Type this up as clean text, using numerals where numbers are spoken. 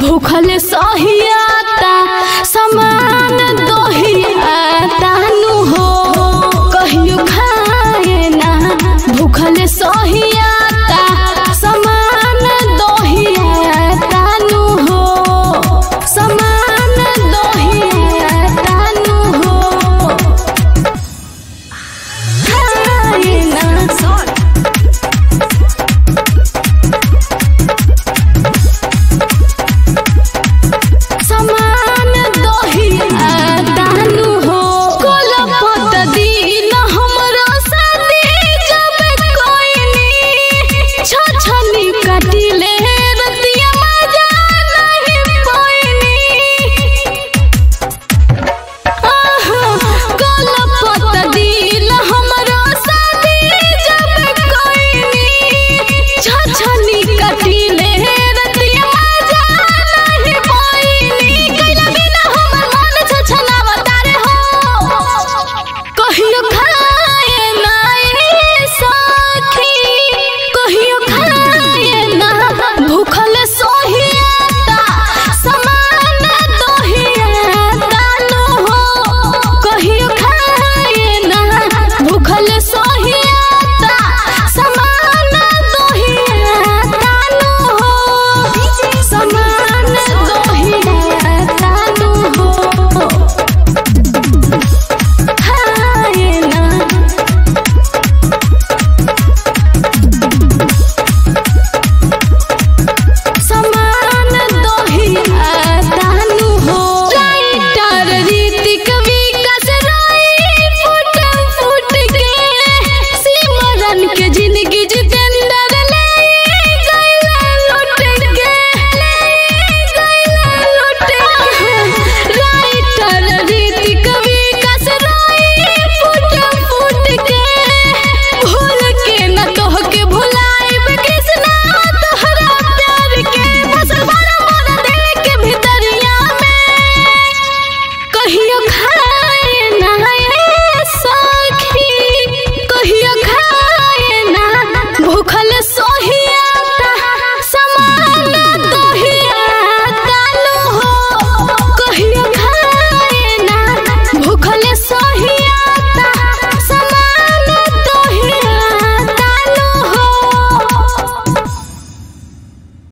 भूखले सहियाता समान दहियाता नु हो, कहियो खाए ना। भूखले सहियाता समान दहियाता नु हो, समान दहियाता नु हो, खाए ना।